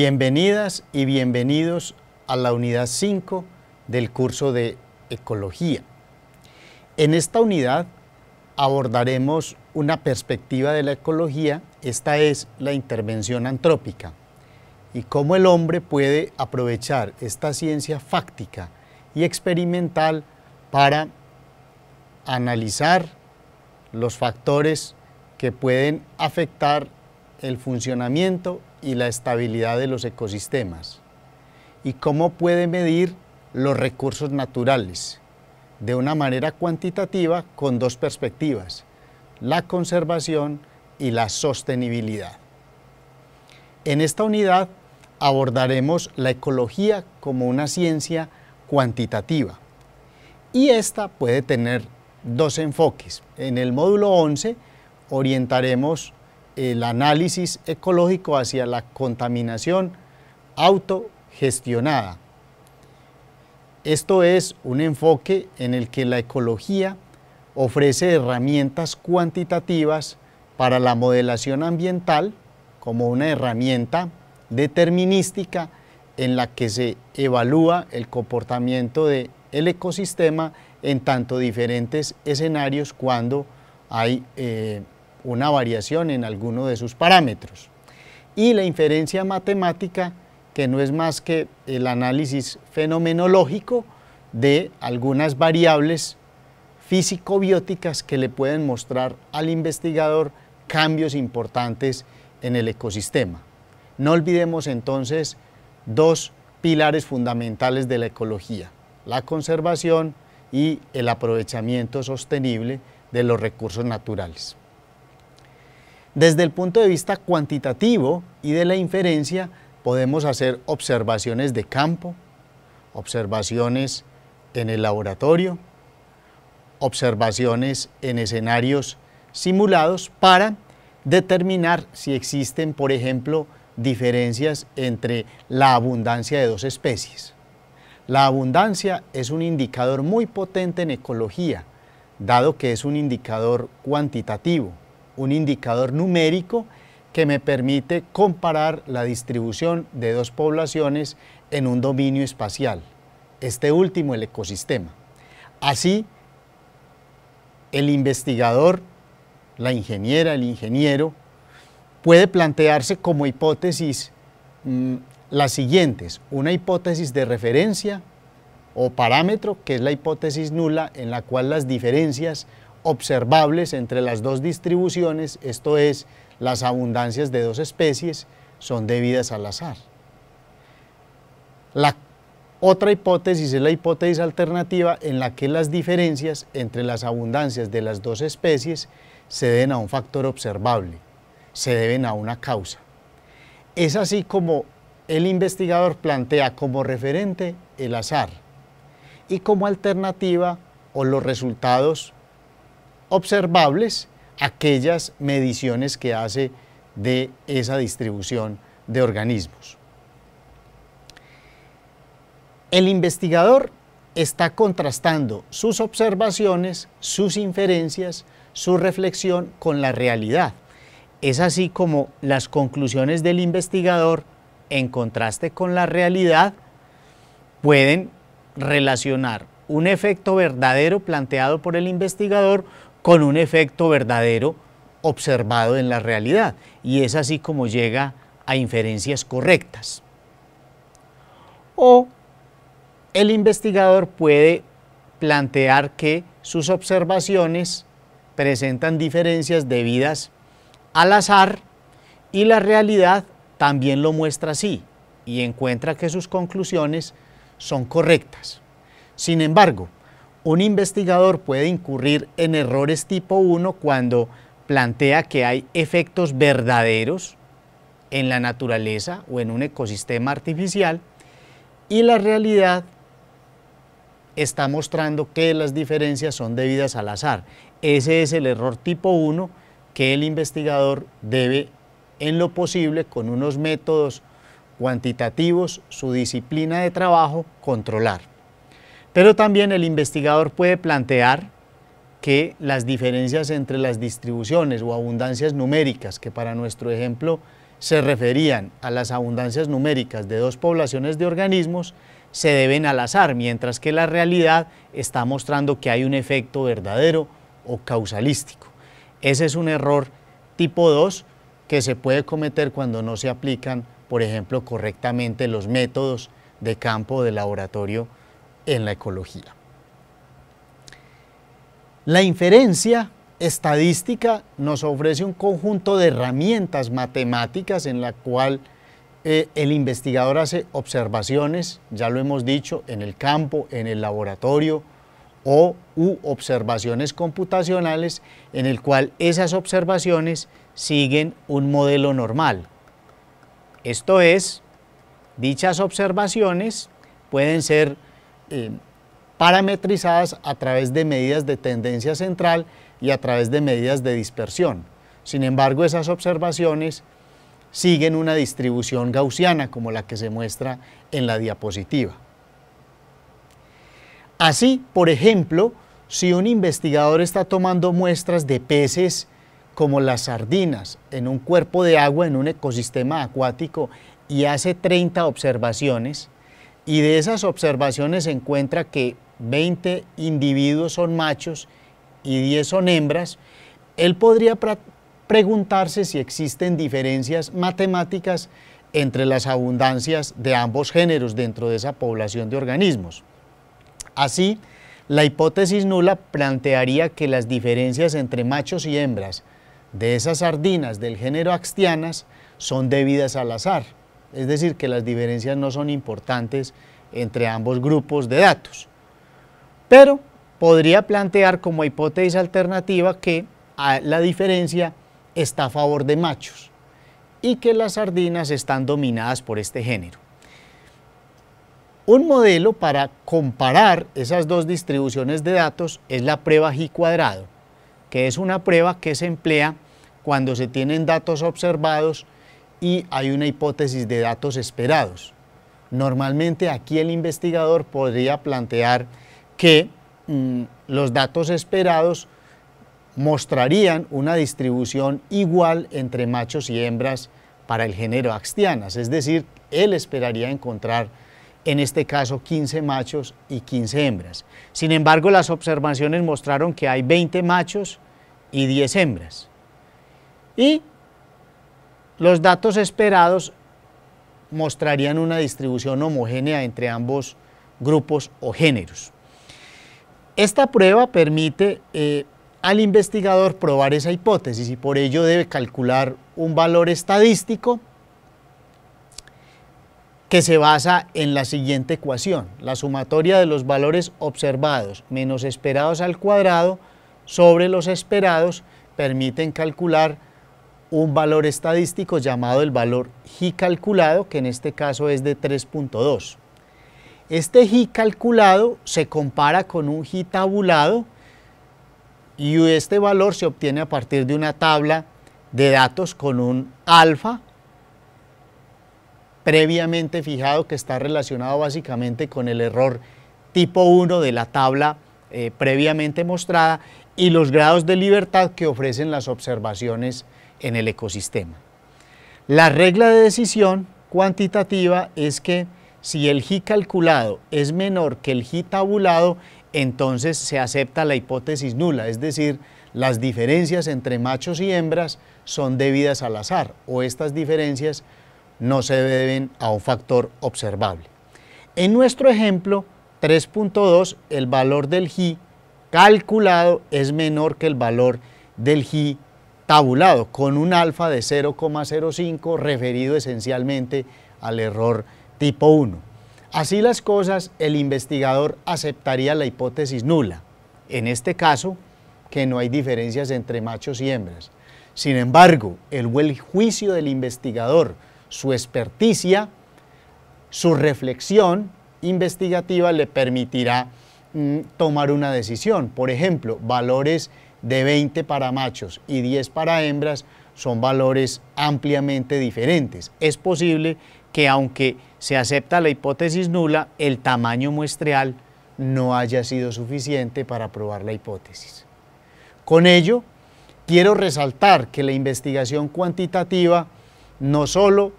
Bienvenidas y bienvenidos a la unidad 5 del curso de Ecología. En esta unidad abordaremos una perspectiva de la ecología, esta es la intervención antrópica, y cómo el hombre puede aprovechar esta ciencia fáctica y experimental para analizar los factores que pueden afectar el funcionamiento y la estabilidad de los ecosistemas y cómo puede medir los recursos naturales de una manera cuantitativa con dos perspectivas, la conservación y la sostenibilidad. En esta unidad abordaremos la ecología como una ciencia cuantitativa y esta puede tener dos enfoques. En el módulo 11 orientaremos el análisis ecológico hacia la contaminación autogestionada. Esto es un enfoque en el que la ecología ofrece herramientas cuantitativas para la modelación ambiental como una herramienta determinística en la que se evalúa el comportamiento del ecosistema en tanto diferentes escenarios cuando hay una variación en alguno de sus parámetros. Y la inferencia matemática, que no es más que el análisis fenomenológico de algunas variables físico-bióticas que le pueden mostrar al investigador cambios importantes en el ecosistema. No olvidemos entonces dos pilares fundamentales de la ecología, la conservación y el aprovechamiento sostenible de los recursos naturales. Desde el punto de vista cuantitativo y de la inferencia, podemos hacer observaciones de campo, observaciones en el laboratorio, observaciones en escenarios simulados para determinar si existen, por ejemplo, diferencias entre la abundancia de dos especies. La abundancia es un indicador muy potente en ecología, dado que es un indicador cuantitativo, un indicador numérico que me permite comparar la distribución de dos poblaciones en un dominio espacial, este último el ecosistema. Así, el investigador, la ingeniera, el ingeniero, puede plantearse como hipótesis las siguientes, una hipótesis de referencia o parámetro, que es la hipótesis nula, en la cual las diferencias observables entre las dos distribuciones, esto es, las abundancias de dos especies, son debidas al azar. La otra hipótesis es la hipótesis alternativa en la que las diferencias entre las abundancias de las dos especies se deben a un factor observable, se deben a una causa. Es así como el investigador plantea como referente el azar y como alternativa o los resultados observables aquellas mediciones que hace de esa distribución de organismos. El investigador está contrastando sus observaciones, sus inferencias, su reflexión con la realidad. Es así como las conclusiones del investigador, en contraste con la realidad, pueden relacionar un efecto verdadero planteado por el investigador con un efecto verdadero observado en la realidad, y es así como llega a inferencias correctas. O el investigador puede plantear que sus observaciones presentan diferencias debidas al azar y la realidad también lo muestra así y encuentra que sus conclusiones son correctas. Sin embargo, un investigador puede incurrir en errores tipo 1 cuando plantea que hay efectos verdaderos en la naturaleza o en un ecosistema artificial y la realidad está mostrando que las diferencias son debidas al azar. Ese es el error tipo 1 que el investigador debe, en lo posible, con unos métodos cuantitativos, su disciplina de trabajo, controlar. Pero también el investigador puede plantear que las diferencias entre las distribuciones o abundancias numéricas, que para nuestro ejemplo se referían a las abundancias numéricas de dos poblaciones de organismos, se deben al azar, mientras que la realidad está mostrando que hay un efecto verdadero o causalístico. Ese es un error tipo 2 que se puede cometer cuando no se aplican, por ejemplo, correctamente los métodos de campo de laboratorio en la ecología. La inferencia estadística nos ofrece un conjunto de herramientas matemáticas en la cual el investigador hace observaciones, ya lo hemos dicho, en el campo, en el laboratorio, u observaciones computacionales en el cual esas observaciones siguen un modelo normal. Esto es, dichas observaciones pueden ser parametrizadas a través de medidas de tendencia central y a través de medidas de dispersión. Sin embargo, esas observaciones siguen una distribución gaussiana como la que se muestra en la diapositiva. Así, por ejemplo, si un investigador está tomando muestras de peces como las sardinas en un cuerpo de agua en un ecosistema acuático y hace 30 observaciones, y de esas observaciones encuentra que 20 individuos son machos y 10 son hembras, él podría preguntarse si existen diferencias matemáticas entre las abundancias de ambos géneros dentro de esa población de organismos. Así, la hipótesis nula plantearía que las diferencias entre machos y hembras de esas sardinas del género Axtianas son debidas al azar, es decir, que las diferencias no son importantes entre ambos grupos de datos. Pero podría plantear como hipótesis alternativa que la diferencia está a favor de machos y que las sardinas están dominadas por este género. Un modelo para comparar esas dos distribuciones de datos es la prueba J², que es una prueba que se emplea cuando se tienen datos observados y hay una hipótesis de datos esperados. Normalmente aquí el investigador podría plantear que los datos esperados mostrarían una distribución igual entre machos y hembras para el género Axtianas, es decir, él esperaría encontrar en este caso 15 machos y 15 hembras. Sin embargo, las observaciones mostraron que hay 20 machos y 10 hembras. Y los datos esperados mostrarían una distribución homogénea entre ambos grupos o géneros. Esta prueba permite al investigador probar esa hipótesis y por ello debe calcular un valor estadístico que se basa en la siguiente ecuación: la sumatoria de los valores observados menos esperados al cuadrado sobre los esperados permiten calcular un valor estadístico llamado el valor J², que en este caso es de 3.2. Este J² se compara con un J tabulado y este valor se obtiene a partir de una tabla de datos con un alfa previamente fijado que está relacionado básicamente con el error tipo 1 de la tabla previamente mostrada y los grados de libertad que ofrecen las observaciones en el ecosistema. La regla de decisión cuantitativa es que si el J² es menor que el J tabulado, entonces se acepta la hipótesis nula, es decir, las diferencias entre machos y hembras son debidas al azar o estas diferencias no se deben a un factor observable. En nuestro ejemplo 3.2, el valor del J² es menor que el valor del J tabulado con un alfa de 0,05 referido esencialmente al error tipo 1. Así las cosas, el investigador aceptaría la hipótesis nula, en este caso que no hay diferencias entre machos y hembras. Sin embargo, el buen juicio del investigador, su experticia, su reflexión investigativa le permitirá tomar una decisión. Por ejemplo, valores de 20 para machos y 10 para hembras son valores ampliamente diferentes. Es posible que aunque se acepta la hipótesis nula, el tamaño muestreal no haya sido suficiente para probar la hipótesis. Con ello, quiero resaltar que la investigación cuantitativa no solo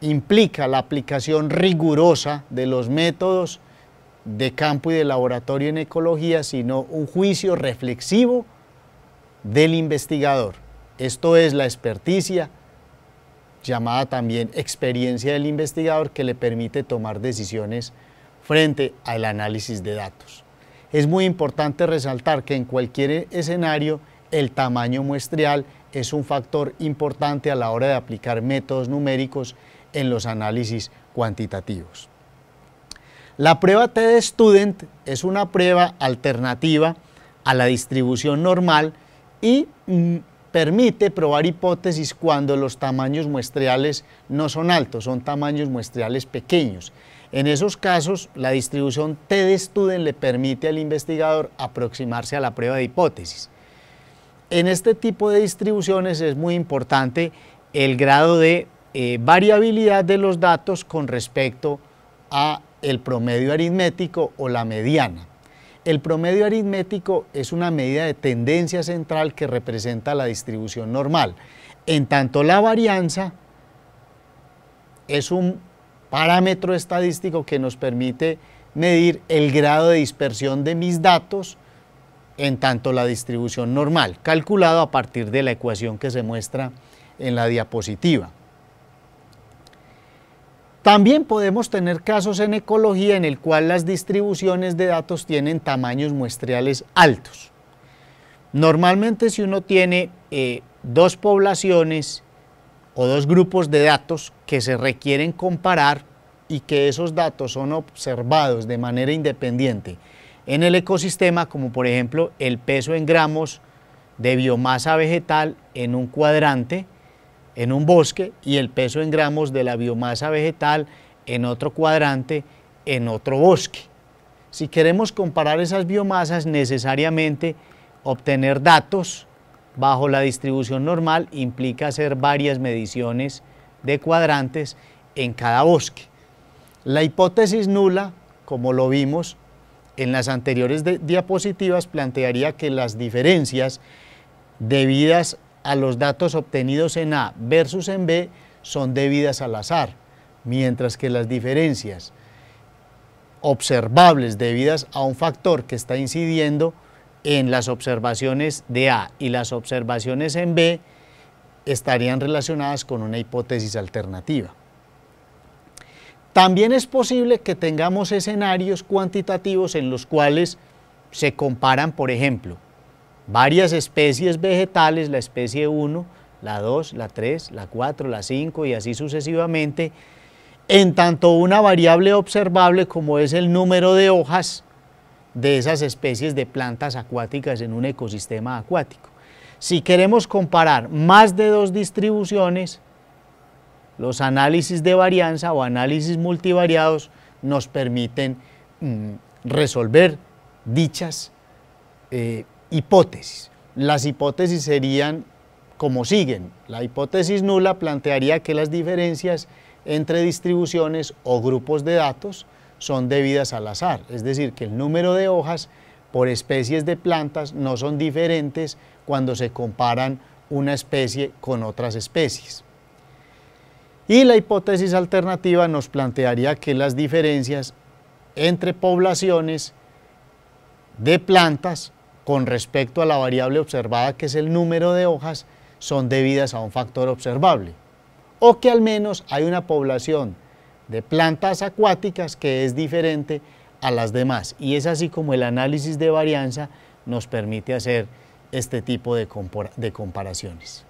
implica la aplicación rigurosa de los métodos de campo y de laboratorio en ecología, sino un juicio reflexivo del investigador. Esto es la experticia, llamada también experiencia del investigador, que le permite tomar decisiones frente al análisis de datos. Es muy importante resaltar que en cualquier escenario el tamaño muestreal es un factor importante a la hora de aplicar métodos numéricos en los análisis cuantitativos. La prueba TED Student es una prueba alternativa a la distribución normal y permite probar hipótesis cuando los tamaños muestreales no son altos, son tamaños muestreales pequeños. En esos casos, la distribución TED Student le permite al investigador aproximarse a la prueba de hipótesis. En este tipo de distribuciones es muy importante el grado de variabilidad de los datos con respecto a el promedio aritmético o la mediana. El promedio aritmético es una medida de tendencia central que representa la distribución normal. En tanto, la varianza es un parámetro estadístico que nos permite medir el grado de dispersión de mis datos en tanto la distribución normal, calculado a partir de la ecuación que se muestra en la diapositiva. También podemos tener casos en ecología en el cual las distribuciones de datos tienen tamaños muestreales altos. Normalmente, si uno tiene dos poblaciones o dos grupos de datos que se requieren comparar y que esos datos son observados de manera independiente en el ecosistema, como por ejemplo el peso en gramos de biomasa vegetal en un cuadrante, en un bosque, y el peso en gramos de la biomasa vegetal en otro cuadrante, en otro bosque. Si queremos comparar esas biomasas, necesariamente obtener datos bajo la distribución normal implica hacer varias mediciones de cuadrantes en cada bosque. La hipótesis nula, como lo vimos en las anteriores diapositivas, plantearía que las diferencias debidas a los datos obtenidos en A versus en B son debidas al azar, mientras que las diferencias observables debidas a un factor que está incidiendo en las observaciones de A y las observaciones en B estarían relacionadas con una hipótesis alternativa. También es posible que tengamos escenarios cuantitativos en los cuales se comparan, por ejemplo, varias especies vegetales, la especie 1, la 2, la 3, la 4, la 5 y así sucesivamente, en tanto una variable observable como es el número de hojas de esas especies de plantas acuáticas en un ecosistema acuático. Si queremos comparar más de dos distribuciones, los análisis de varianza o análisis multivariados nos permiten resolver dichas hipótesis. Las hipótesis serían como siguen. La hipótesis nula plantearía que las diferencias entre distribuciones o grupos de datos son debidas al azar, es decir, que el número de hojas por especies de plantas no son diferentes cuando se comparan una especie con otras especies. Y la hipótesis alternativa nos plantearía que las diferencias entre poblaciones de plantas con respecto a la variable observada, que es el número de hojas, son debidas a un factor observable, o que al menos hay una población de plantas acuáticas que es diferente a las demás, y es así como el análisis de varianza nos permite hacer este tipo de comparaciones.